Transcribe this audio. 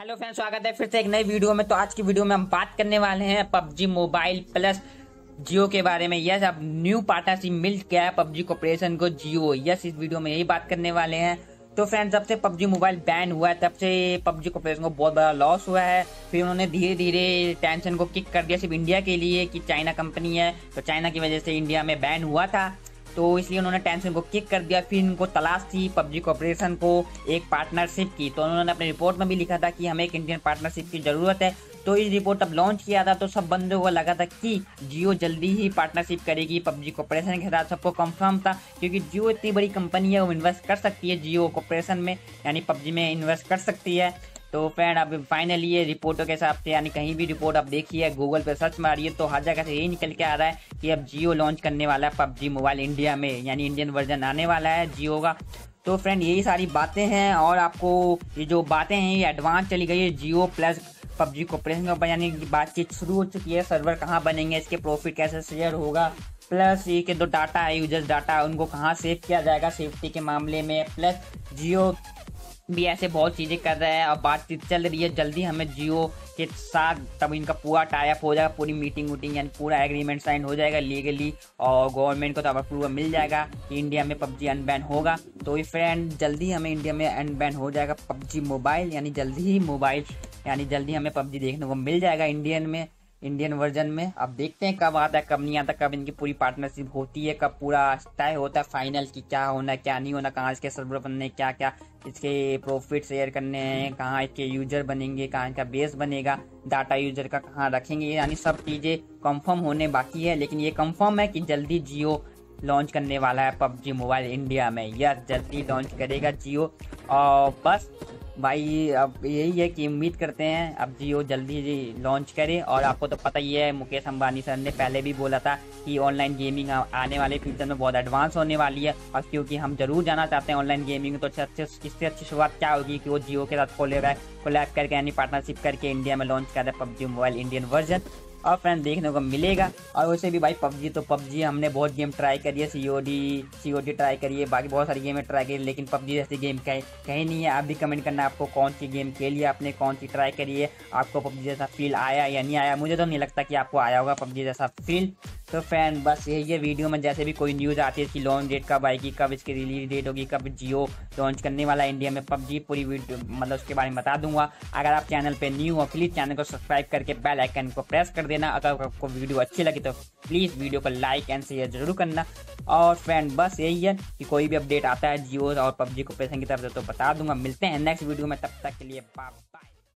Hello friends, स्वागत है फिर से एक नई वीडियो में। तो आज की वीडियो में हम बात करने वाले हैं पबजी मोबाइल प्लस जियो के बारे में। यस, अब न्यू पार्टनरशिप मिल गया है पबजी कॉर्पोरेशन को जियो। यस, इस वीडियो में यही बात करने वाले हैं। तो फ्रेंड्स, जब से पबजी मोबाइल बैन हुआ है तब से पबजी कॉर्पोरेशन को बहुत बड़ा लॉस हुआ है। फिर उन्होंने धीरे धीरे टेंशन को किक कर दिया सिर्फ इंडिया के लिए कि चाइना कंपनी है, तो चाइना की वजह से इंडिया में बैन हुआ था, तो इसलिए उन्होंने टेंशन को किक कर दिया। फिर इनको तलाश थी पबजी कॉर्पोरेशन को एक पार्टनरशिप की, तो उन्होंने अपने रिपोर्ट में भी लिखा था कि हमें एक इंडियन पार्टनरशिप की ज़रूरत है। तो इस रिपोर्ट अब लॉन्च किया था, तो सब बंदों को लगा था कि जियो जल्दी ही पार्टनरशिप करेगी पबजी कॉर्पोरेशन के साथ। सबको कंफर्म था क्योंकि जियो इतनी बड़ी कंपनी है, वो इन्वेस्ट कर सकती है जियो कॉर्पोरेशन में, यानी पबजी में इन्वेस्ट कर सकती है। तो फ्रेंड, अब फाइनली ये रिपोर्टों के हिसाब से, यानी कहीं भी रिपोर्ट आप देखिए, गूगल पे सर्च मारिए, तो हर जगह से यही निकल के आ रहा है कि अब जियो लॉन्च करने वाला है पबजी मोबाइल इंडिया में, यानी इंडियन वर्जन आने वाला है जियो का। तो फ्रेंड, यही सारी बातें हैं। और आपको ये जो बातें हैं ये एडवांस चली गई है जियो प्लस पबजी कॉर्पोरेशन के ऊपर, यानी बातचीत शुरू हो चुकी है। सर्वर कहाँ बनेंगे, इसके प्रॉफिट कैसे शेयर होगा, प्लस ये के जो डाटा है, यूजर्स डाटा, उनको कहाँ सेव किया जाएगा सेफ्टी के मामले में, प्लस जियो भी ऐसे बहुत चीज़ें कर रहा है और बातचीत चल रही है। जल्दी हमें जियो के साथ तब इनका पूरा टाइप हो जाएगा, पूरी मीटिंग वूटिंग, यानी पूरा एग्रीमेंट साइन हो जाएगा लीगली, और गवर्नमेंट को तब अप्रूवल मिल जाएगा कि इंडिया में पबजी अनबैन होगा। तो ये फ्रेंड, जल्दी हमें इंडिया में अनबैन हो जाएगा पबजी मोबाइल, यानी जल्दी ही मोबाइल, यानी जल्दी हमें पबजी देखने को मिल जाएगा इंडियन में, इंडियन वर्जन में। अब देखते हैं कब आता है, कब नहीं आता, कब इनकी पूरी पार्टनरशिप होती है, कब पूरा तय होता है फाइनल कि क्या होना क्या नहीं होना, कहाँ इसके सर्वर बनने, क्या क्या इसके प्रॉफिट शेयर करने हैं, कहाँ इसके यूजर बनेंगे, कहाँ इनका बेस बनेगा, डाटा यूजर का कहाँ रखेंगे, यानी सब चीज़ें कंफर्म होने बाकी है। लेकिन ये कंफर्म है कि जल्दी जियो लॉन्च करने वाला है पबजी मोबाइल इंडिया में। यस, जल्दी लॉन्च करेगा जियो। और बस भाई, अब यही है कि उम्मीद करते हैं अब जियो जल्दी लॉन्च करे। और आपको तो पता ही है, मुकेश अंबानी सर ने पहले भी बोला था कि ऑनलाइन गेमिंग आने वाले फ्यूचर में बहुत एडवांस होने वाली है, और क्योंकि हम जरूर जाना चाहते हैं ऑनलाइन गेमिंग, तो इससे अच्छी शुरुआत क्या होगी कि वो जियो के साथ कोलैब करके, यानी पार्टनरशिप करके इंडिया में लॉन्च कर रहे पबजी मोबाइल इंडियन वर्जन। और फ्रेंड, देखने को मिलेगा। और वैसे भी भाई पबजी हमने बहुत गेम ट्राई करी है, COD ट्राई करी है, बाकी बहुत सारी गेमें ट्राई करी, लेकिन पबजी जैसी गेम कहीं नहीं है। आप भी कमेंट करना, आपको कौन सी गेम खेली, आपने कौन सी ट्राई करी है, आपको पबजी जैसा फील आया या नहीं आया। मुझे तो नहीं लगता कि आपको आया होगा पबजी जैसा फील। तो फ्रेंड, बस यही है वीडियो में। जैसे भी कोई न्यूज़ आती है कि लॉन्च डेट कब आएगी, कब इसकी रिलीज डेट होगी, कब जियो लॉन्च करने वाला है इंडिया में पबजी, पूरी वीडियो मतलब उसके बारे में बता दूंगा। अगर आप चैनल पे न्यू हो, प्लीज़ चैनल को सब्सक्राइब करके बेल आइकन को प्रेस कर देना। अगर आपको वीडियो अच्छी लगी तो प्लीज़ वीडियो को लाइक एंड शेयर जरूर करना। और फ्रेंड, बस यही है कि कोई भी अपडेट आता है जियो और पबजी कॉर्पोरेशन की तरफ से तो बता दूंगा। मिलते हैं नेक्स्ट वीडियो में, तब तक के लिए बाय बाय।